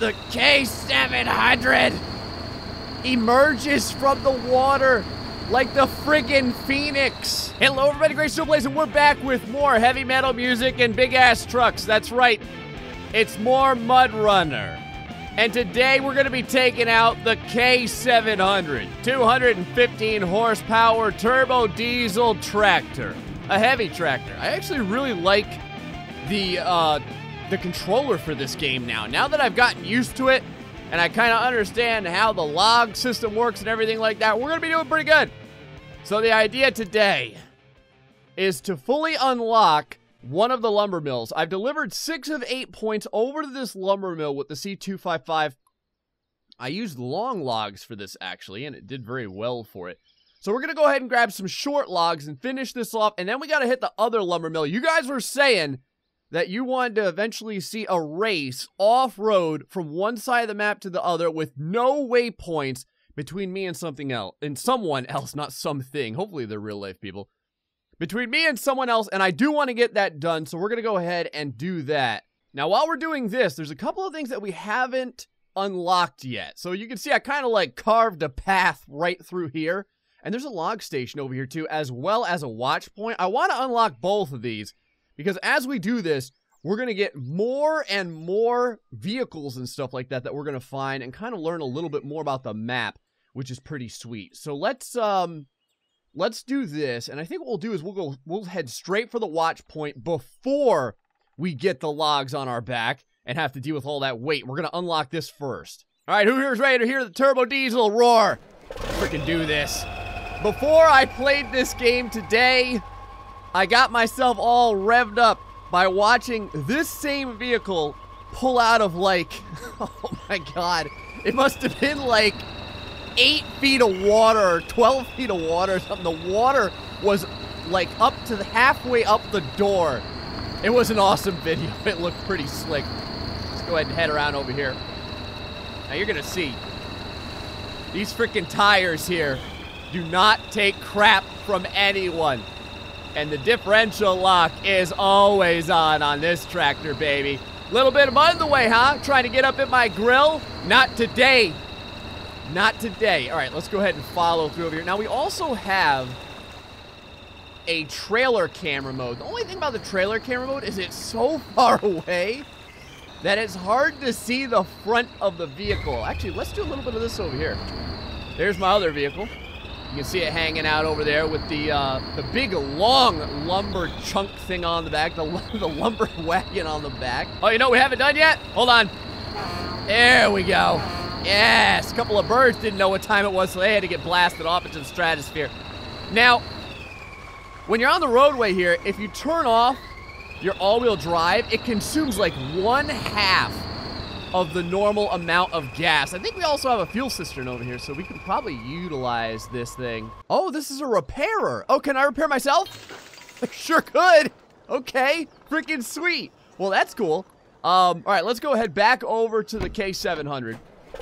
The K700 emerges from the water like the friggin' Phoenix. Hello everybody, Great Superblaze, and we're back with more heavy metal music and big ass trucks. That's right, it's more MudRunner. And today we're gonna be taking out the K700, 215 horsepower turbo diesel tractor. A heavy tractor. I actually really like the controller for this game now. Now that I've gotten used to it, and I kind of understand how the log system works and everything like that, we're gonna be doing pretty good. So the idea today is to fully unlock one of the lumber mills. I've delivered 6 of 8 points over to this lumber mill with the C255. I used long logs for this actually, and it did very well for it. So we're gonna go ahead and grab some short logs and finish this off, and then we gotta hit the other lumber mill. You guys were saying that you wanted to eventually see a race off-road from one side of the map to the other with no waypoints between me and something else, and someone else, not something. Hopefully they're real life people. Between me and someone else, and I do want to get that done, so we're going to go ahead and do that. Now, while we're doing this, there's a couple of things that we haven't unlocked yet. So you can see I kind of like carved a path right through here, and there's a log station over here too, as well as a watch point. I want to unlock both of these, because as we do this, we're going to get more and more vehicles and stuff like that that we're going to find and kind of learn a little bit more about the map, which is pretty sweet. So let's do this, and I think what we'll do is we'll head straight for the watch point before we get the logs on our back and have to deal with all that weight. We're gonna unlock this first. All right, who here's ready to hear the turbo diesel roar? Freaking do this. Before I played this game today, I got myself all revved up by watching this same vehicle pull out of like, oh my God, it must have been like 8 feet of water or 12 feet of water or something. The water was like up to the halfway up the door. It was an awesome video. It looked pretty slick. Let's go ahead and head around over here. Now you're gonna see these freaking tires here do not take crap from anyone. And the differential lock is always on this tractor, baby. Little bit of mud in the way, huh? Trying to get up at my grill? Not today. Not today. All right, let's go ahead and follow through over here. Now, we also have a trailer camera mode. The only thing about the trailer camera mode is it's so far away that it's hard to see the front of the vehicle. Actually, let's do a little bit of this over here. There's my other vehicle. You can see it hanging out over there with the big, long lumber chunk thing on the back, the lumber wagon on the back. Oh, you know what we haven't done yet? Hold on. There we go. Yes, a couple of birds didn't know what time it was, so they had to get blasted off into the stratosphere. Now, when you're on the roadway here, if you turn off your all-wheel drive, it consumes like 1/2 of the normal amount of gas. I think we also have a fuel cistern over here, so we can probably utilize this thing. Oh, this is a repairer. Oh, can I repair myself? Sure could. Okay, freaking sweet. Well, that's cool. All right, let's go ahead back over to the K700.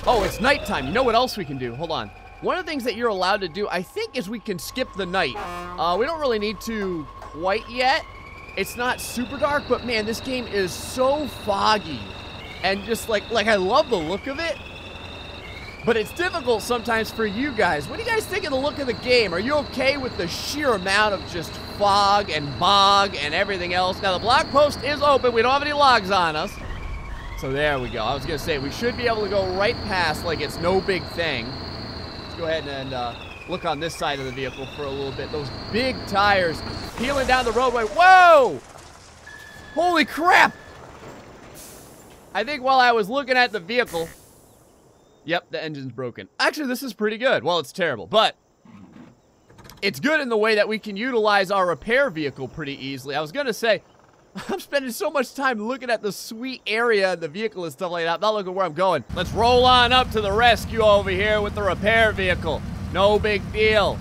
Oh, it's nighttime. You know what else we can do? Hold on. One of the things that you're allowed to do, I think, is we can skip the night. We don't really need to quite yet. It's not super dark, but man, this game is so foggy. And just like I love the look of it, but it's difficult sometimes for you guys. What do you guys think of the look of the game? Are you okay with the sheer amount of just fog and bog and everything else? Now, the blog post is open. We don't have any logs on us. So there we go. I was gonna say, we should be able to go right past like it's no big thing. Let's go ahead and look on this side of the vehicle for a little bit. Those big tires peeling down the roadway. Whoa! Holy crap! I think while I was looking at the vehicle, yep, the engine's broken. Actually, this is pretty good. Well, it's terrible, but it's good in the way that we can utilize our repair vehicle pretty easily. I was gonna say, I'm spending so much time looking at the sweet area and the vehicle and stuff like that. I'm not looking where I'm going. Let's roll on up to the rescue over here with the repair vehicle. No big deal.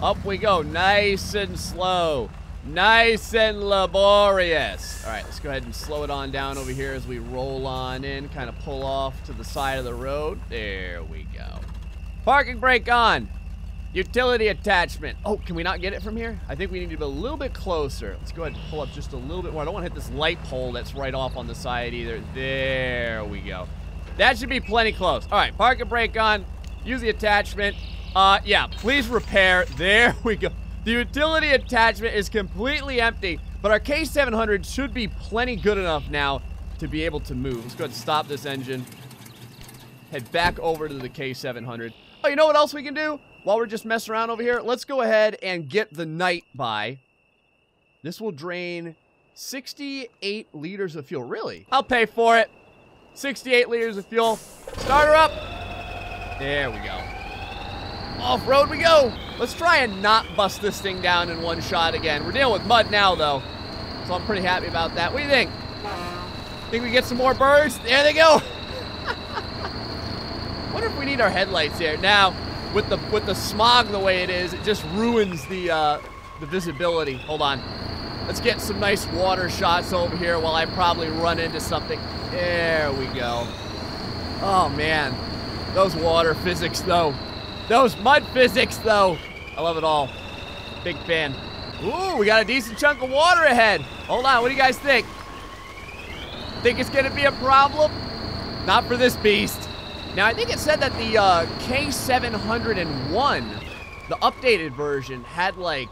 Up we go. Nice and slow. Nice and laborious. All right, let's go ahead and slow it on down over here as we roll on in. Kind of pull off to the side of the road. There we go. Parking brake on. Utility attachment. Oh, can we not get it from here? I think we need to be a little bit closer. Let's go ahead and pull up just a little bit more. I don't want to hit this light pole that's right off on the side either. There we go. That should be plenty close. All right, parking brake on. Use the attachment. Yeah, please repair. There we go. The utility attachment is completely empty, but our K700 should be plenty good enough now to be able to move. Let's go ahead and stop this engine. Head back over to the K700. Oh, you know what else we can do? While we're just messing around over here, let's go ahead and get the night by. This will drain 68 liters of fuel. Really? I'll pay for it. 68 liters of fuel. Start her up. There we go. Off-road we go. Let's try and not bust this thing down in one shot again. We're dealing with mud now, though, so I'm pretty happy about that. What do you think? Think we get some more birds? There they go. Wonder if we need our headlights here. Now, with the smog the way it is, it just ruins the visibility. Hold on. Let's get some nice water shots over here while I probably run into something. There we go. Oh, man. Those water physics, though. Those mud physics, though. I love it all. Big fan. Ooh, we got a decent chunk of water ahead. Hold on. What do you guys think? Think it's going to be a problem? Not for this beast. Now, I think it said that the K701, the updated version, had like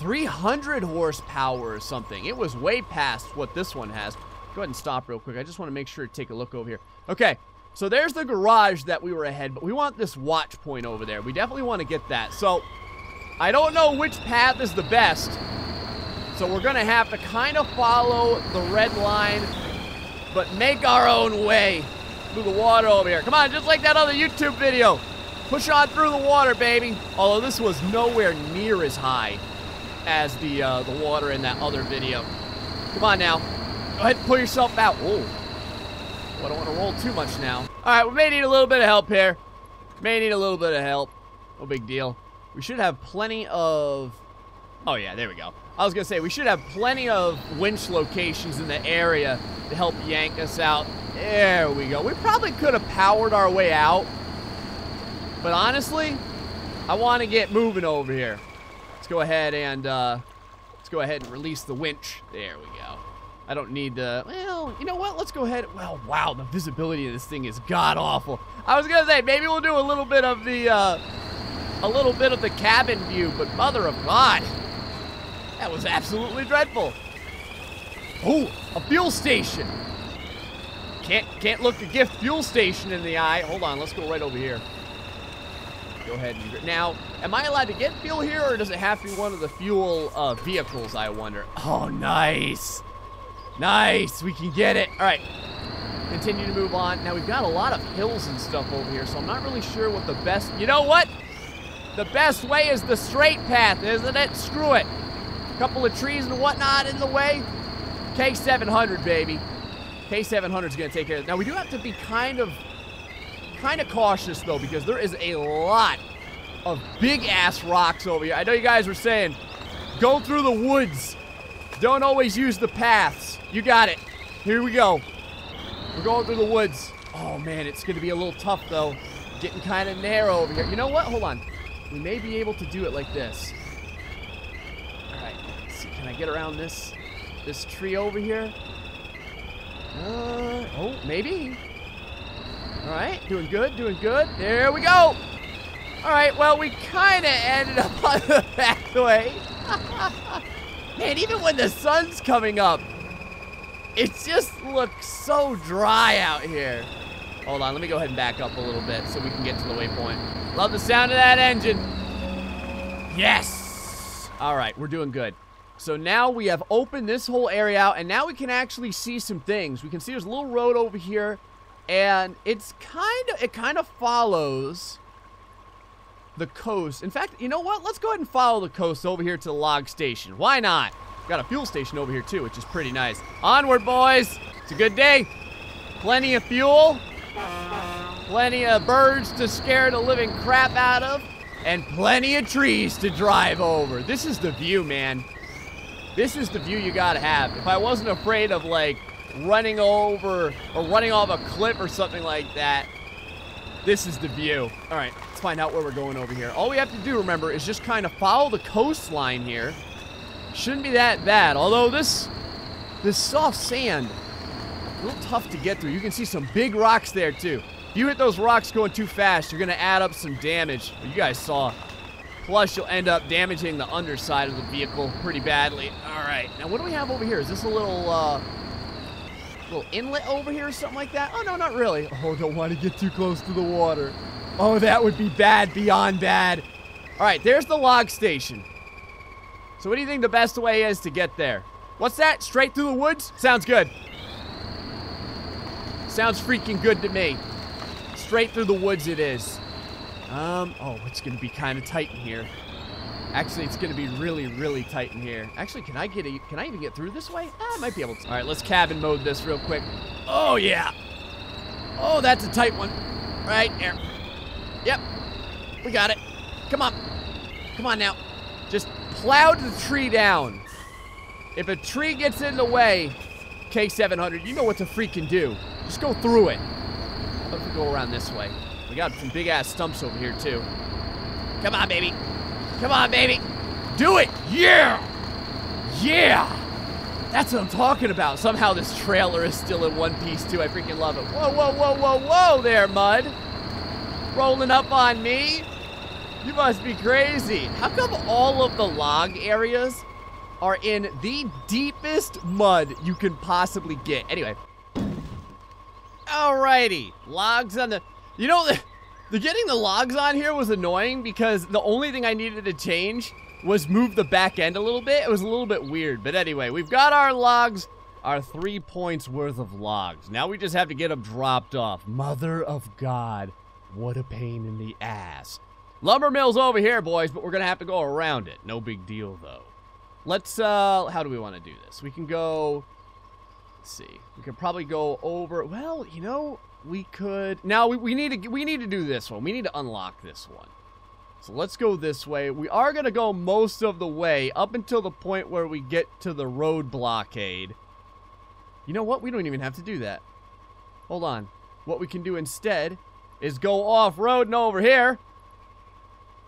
300 horsepower or something. It was way past what this one has. Go ahead and stop real quick. I just want to make sure to take a look over here. Okay, so there's the garage that we were ahead, but we want this watch point over there. We definitely want to get that. So I don't know which path is the best, so we're going to have to kind of follow the red line, but make our own way through the water over here. Come on, just like that other YouTube video. Push on through the water, baby. Although this was nowhere near as high as the water in that other video. Come on now. Go ahead and pull yourself out. Whoa. I don't want to roll too much now. All right, we may need a little bit of help here. May need a little bit of help. No big deal. We should have plenty of... Oh, yeah, there we go. I was going to say, we should have plenty of winch locations in the area to help yank us out. There we go. We probably could have powered our way out, but honestly, I want to get moving over here. Let's go ahead and release the winch. There we go. I don't need the... Well, you know what? Let's go ahead... Well, wow, the visibility of this thing is god-awful. I was going to say, maybe we'll do a little bit of the... cabin view, but mother of God. That was absolutely dreadful. Oh, a fuel station. Can't look a gift fuel station in the eye. Hold on, let's go right over here. Go ahead and... Now, am I allowed to get fuel here, or does it have to be one of the fuel vehicles, I wonder? Oh, nice. Nice, we can get it. All right, continue to move on. Now, we've got a lot of hills and stuff over here, so I'm not really sure what the best... You know what? The best way is the straight path, isn't it? Screw it. A couple of trees and whatnot in the way. K700, baby. K700's going to take care of it. Now, we do have to be kind of cautious, though, because there is a lot of big-ass rocks over here. I know you guys were saying, go through the woods. Don't always use the paths. You got it. Here we go. We're going through the woods. Oh, man, it's going to be a little tough, though. Getting kind of narrow over here. You know what? Hold on. We may be able to do it like this. All right. Let's see. Can I get around this tree over here? Oh, maybe. All right. Doing good. Doing good. There we go. All right. Well, we kind of ended up on the pathway. Man, even when the sun's coming up, it just looks so dry out here. Hold on, let me go ahead and back up a little bit so we can get to the waypoint. Love the sound of that engine. Yes! All right, we're doing good. So now we have opened this whole area out, and now we can actually see some things. We can see there's a little road over here, and it kind of follows the coast. In fact, you know what? Let's go ahead and follow the coast over here to the log station. Why not? Got a fuel station over here too, which is pretty nice. Onward, boys. It's a good day. Plenty of fuel. Plenty of birds to scare the living crap out of. And plenty of trees to drive over. This is the view, man. This is the view you gotta have. If I wasn't afraid of, like, running over or running off a cliff or something like that, this is the view. All right, let's find out where we're going over here. All we have to do, remember, is just kind of follow the coastline here. Shouldn't be that bad. Although this soft sand a little tough to get through. You can see some big rocks there, too. If you hit those rocks going too fast, you're going to add up some damage. You guys saw. Plus, you'll end up damaging the underside of the vehicle pretty badly. All right. Now, what do we have over here? Is this a little inlet over here or something like that? Oh, no, not really. Oh, don't want to get too close to the water. Oh, that would be bad beyond bad. All right, there's the log station. So what do you think the best way is to get there? What's that? Straight through the woods? Sounds good. Sounds freaking good to me. Straight through the woods it is. Oh, it's going to be kind of tight in here. Actually, it's going to be really, really tight in here. Actually, can I even get through this way? I might be able to. All right, let's cabin mode this real quick. Oh, yeah. Oh, that's a tight one. Right there. Yep. We got it. Come on. Come on now. Just plow the tree down. If a tree gets in the way, K700, you know what to freaking do. Just go through it. Let's go around this way. We got some big-ass stumps over here, too. Come on, baby. Come on, baby. Do it. Yeah. Yeah. That's what I'm talking about. Somehow this trailer is still in one piece, too. I freaking love it. Whoa, whoa, whoa, whoa, whoa there, Mud. Rolling up on me. You must be crazy. How come all of the log areas are in the deepest mud you can possibly get? Anyway. Alrighty. Logs on the... You know, the getting the logs on here was annoying because the only thing I needed to change was move the back end a little bit. It was a little bit weird. But anyway, we've got our logs, our 3 points worth of logs. Now we just have to get them dropped off. Mother of God. What a pain in the ass. Lumber mill's over here, boys, but we're going to have to go around it. No big deal, though. Let's, how do we want to do this? We can go, let's see. We could probably go over, well, you know, we could. Now, we need to do this one. We need to unlock this one. So let's go this way. We are going to go most of the way up until the point where we get to the road blockade. You know what? We don't even have to do that. Hold on. What we can do instead is go off-road and over here.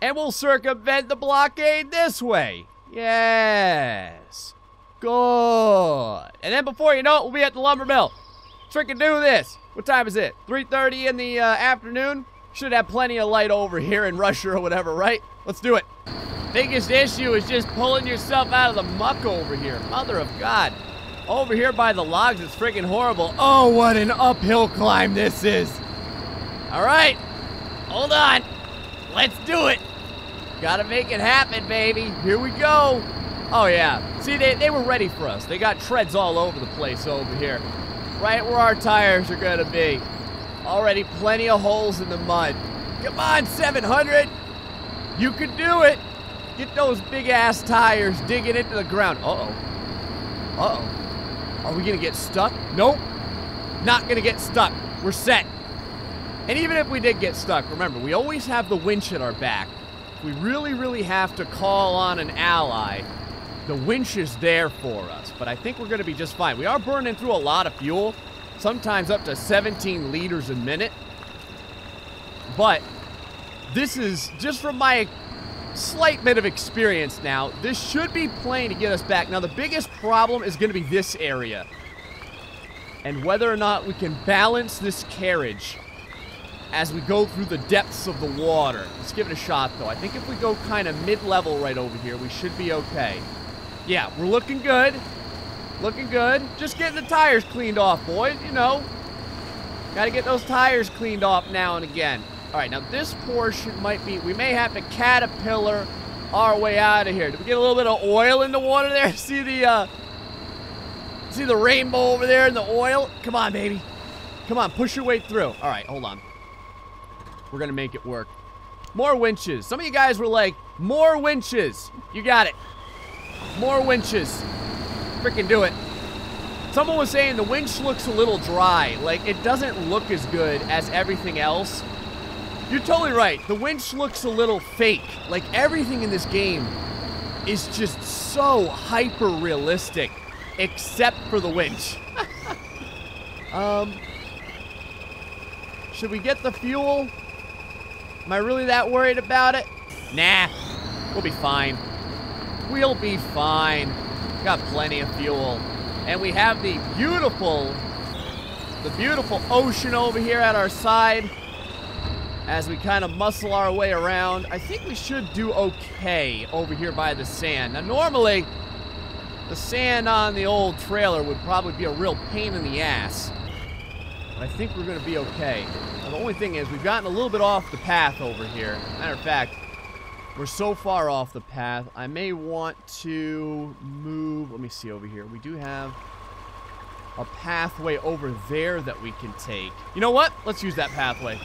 And we'll circumvent the blockade this way. Yes. Good. And then before you know it, we'll be at the lumber mill. Trick and do this. What time is it? 3:30 in the afternoon? Should have plenty of light over here in Russia or whatever, right? Let's do it. Biggest issue is just pulling yourself out of the muck over here. Mother of God. Over here by the logs, it's freaking horrible. Oh, what an uphill climb this is. All right. Hold on. Let's do it. Gotta make it happen, baby. Here we go. Oh, yeah. See, they were ready for us. They got treads all over the place over here. Right where our tires are gonna be. Already plenty of holes in the mud. Come on, 700. You can do it. Get those big-ass tires digging into the ground. Uh-oh. Uh-oh. Are we gonna get stuck? Nope. Not gonna get stuck. We're set. And even if we did get stuck, remember, we always have the winch at our back. We really, really have to call on an ally. The winch is there for us, but I think we're going to be just fine. We are burning through a lot of fuel, sometimes up to 17 liters a minute. But this is, just from my slight bit of experience now, this should be plenty to get us back. Now, the biggest problem is going to be this area and whether or not we can balance this carriage as we go through the depths of the water. Let's give it a shot, though. I think if we go kind of mid-level right over here, we should be okay. Yeah, we're looking good. Looking good. Just getting the tires cleaned off, boys. You know. Got to get those tires cleaned off now and again. All right, now this portion might be... We may have to caterpillar our way out of here. Did we get a little bit of oil in the water there? See the rainbow over there and the oil? Come on, baby. Come on, push your way through. All right, hold on. We're going to make it work. More winches. Some of you guys were like, more winches. You got it. More winches. Freaking do it. Someone was saying the winch looks a little dry. Like, it doesn't look as good as everything else. You're totally right. The winch looks a little fake. Like, everything in this game is just so hyper-realistic, except for the winch. Should we get the fuel? Am I really that worried about it? Nah. We'll be fine. We'll be fine. Got plenty of fuel. And we have the beautiful the beautiful ocean over here at our side as we kind of muscle our way around. I think we should do okay over here by the sand. Now, normally, the sand on the old trailer would probably be a real pain in the ass. But I think we're going to be okay. Now, the only thing is we've gotten a little bit off the path over here. Matter of fact, we're so far off the path, I may want to move. Let me see over here. We do have a pathway over there that we can take. You know what? Let's use that pathway.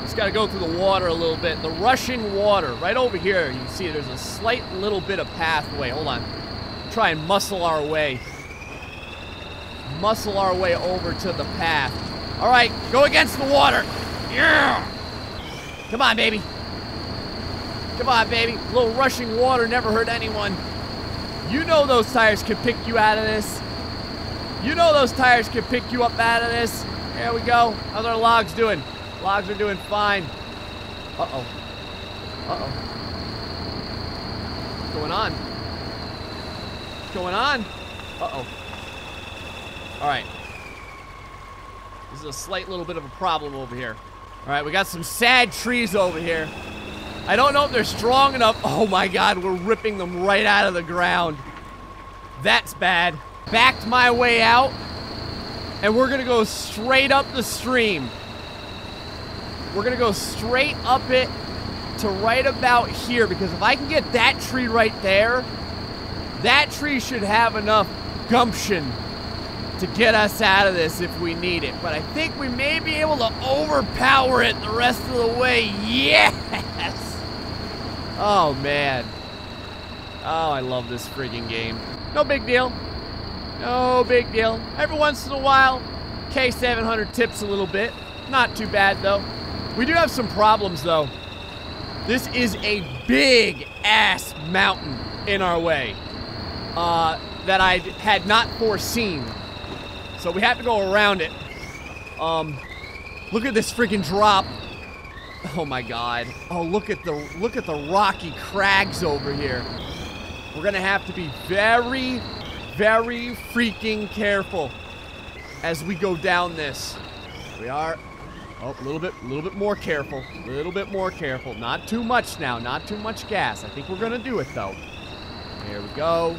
Just gotta go through the water a little bit. The rushing water, right over here. You can see there's a slight little bit of pathway. Hold on. Try and muscle our way. Muscle our way over to the path. All right, go against the water. Yeah! Come on, baby. Come on, baby. A little rushing water never hurt anyone. You know those tires can pick you out of this. You know those tires can pick you up out of this. There we go. How's our logs doing? Logs are doing fine. Uh-oh. Uh-oh. What's going on? What's going on? Uh-oh. All right. This is a slight little bit of a problem over here. All right, we got some sad trees over here. I don't know if they're strong enough. Oh my God, we're ripping them right out of the ground. That's bad. Backed my way out, and we're gonna go straight up the stream. We're gonna go straight up it to right about here, because if I can get that tree right there, that tree should have enough gumption to get us out of this if we need it. But I think we may be able to overpower it the rest of the way. Yes! Oh, man. Oh, I love this friggin' game. No big deal. No big deal. Every once in a while, K700 tips a little bit. Not too bad, though. We do have some problems, though. This is a big-ass mountain in our way that I had not foreseen. So we have to go around it. Look at this friggin' drop. Oh my God. Oh, look at the rocky crags over here. We're gonna have to be very, very freaking careful as we go down this. We are, oh, a little bit more careful. A little bit more careful. Not too much now, not too much gas. I think we're gonna do it though. Here we go.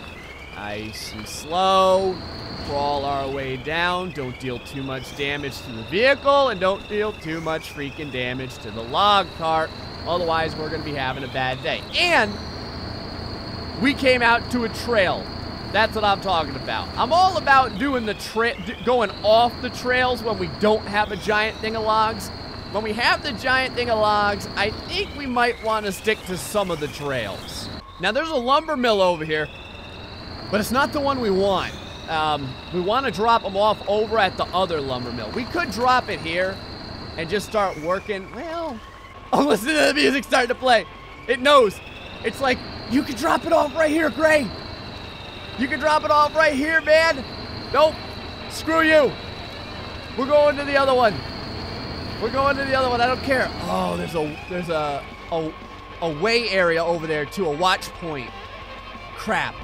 Nice and slow. Crawl our way down, don't deal too much damage to the vehicle, and don't deal too much freaking damage to the log cart. Otherwise, we're going to be having a bad day. And we came out to a trail. That's what I'm talking about. I'm all about doing the going off the trails when we don't have a giant thing of logs. When we have the giant thing of logs, I think we might want to stick to some of the trails. Now, there's a lumber mill over here, but it's not the one we want. We want to drop them off over at the other lumber mill. We could drop it here and just start working. Well, oh, listen to the music starting to play. It knows. It's like, you can drop it off right here, Gray. You can drop it off right here, man. Nope. Screw you. We're going to the other one. We're going to the other one. I don't care. Oh, there's a way area over there too, a watch point. Crap.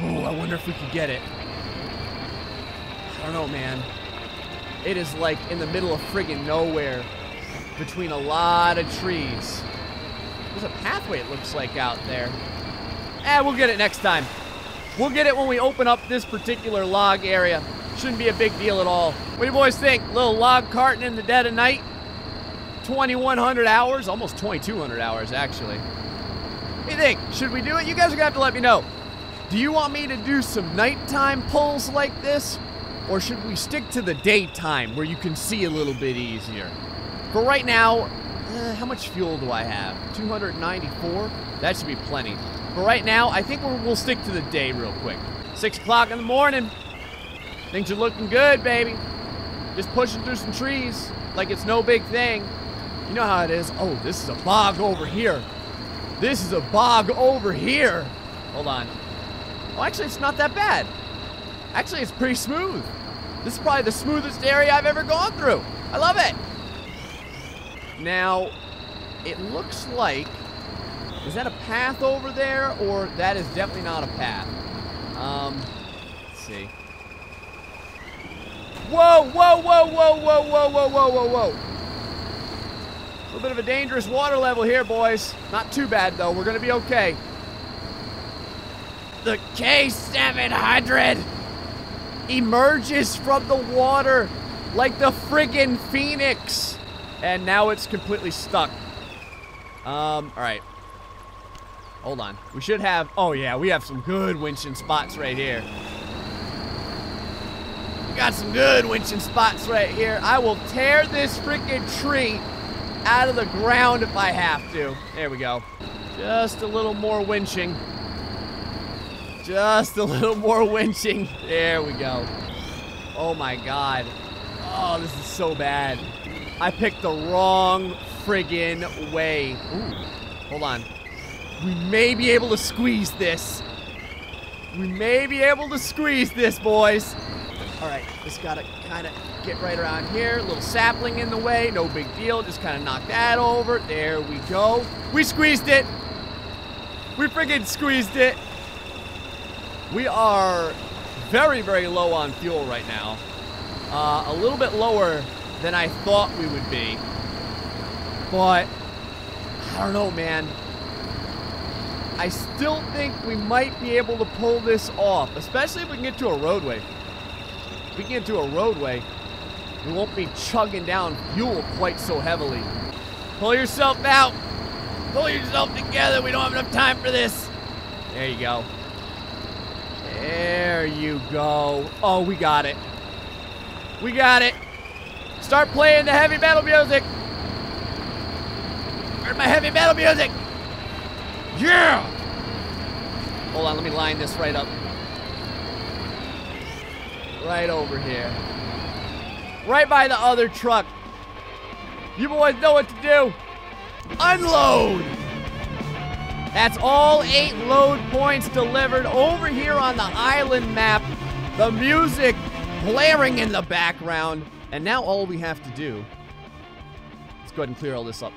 Oh, I wonder if we could get it. I don't know, man. It is like in the middle of friggin' nowhere between a lot of trees. There's a pathway, it looks like, out there. Eh, we'll get it next time. We'll get it when we open up this particular log area. Shouldn't be a big deal at all. What do you boys think? A little log carting in the dead of night? 2,100 hours? Almost 2,200 hours, actually. What do you think? Should we do it? You guys are gonna have to let me know. Do you want me to do some nighttime pulls like this? Or should we stick to the daytime where you can see a little bit easier? For right now, how much fuel do I have? 294? That should be plenty. For right now, I think we'll stick to the day real quick. 6 o'clock in the morning. Things are looking good, baby. Just pushing through some trees like it's no big thing. You know how it is. Oh, this is a bog over here. This is a bog over here. Hold on. Oh, actually, it's not that bad. Actually, it's pretty smooth. This is probably the smoothest area I've ever gone through. I love it. Now, it looks like, is that a path over there? Or that is definitely not a path. Let's see. Whoa, whoa, whoa, whoa, whoa, whoa, whoa, whoa, whoa, whoa. A little bit of a dangerous water level here, boys. Not too bad, though. We're gonna be okay. The K700 emerges from the water like the friggin' Phoenix. And now it's completely stuck. All right. Hold on. We should have... Oh, yeah, we have some good winching spots right here. We got some good winching spots right here. I will tear this freaking tree out of the ground if I have to. There we go. Just a little more winching. Just a little more winching. There we go. Oh, my God. Oh, this is so bad. I picked the wrong friggin' way. Ooh. Hold on. We may be able to squeeze this. We may be able to squeeze this, boys. All right, just gotta kind of get right around here. A little sapling in the way, no big deal. Just kind of knock that over. There we go. We squeezed it. We friggin' squeezed it. We are very, very low on fuel right now. A little bit lower than I thought we would be. But I don't know, man. I still think we might be able to pull this off, especially if we can get to a roadway. If we can get to a roadway, we won't be chugging down fuel quite so heavily. Pull yourself out. Pull yourself together. We don't have enough time for this. There you go. There you go. Oh, we got it. We got it. Start playing the heavy metal music. Where's my heavy metal music? Yeah! Hold on, let me line this right up. Right over here. Right by the other truck. You boys know what to do. Unload! That's all 8 load points delivered over here on the island map. The music blaring in the background. And now all we have to do... Let's go ahead and clear all this up.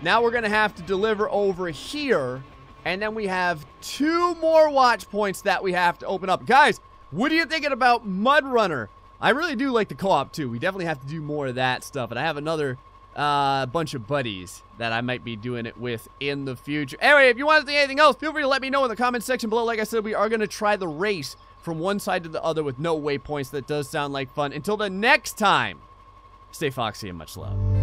Now we're going to have to deliver over here, and then we have 2 more watch points that we have to open up. Guys, what are you thinking about MudRunner? I really do like the co-op, too. We definitely have to do more of that stuff, and I have another bunch of buddies that I might be doing it with in the future. Anyway, if you want to think anything else, feel free to let me know in the comment section below. Like I said, we are going to try the race from one side to the other with no waypoints. That does sound like fun. Until the next time, stay foxy and much love.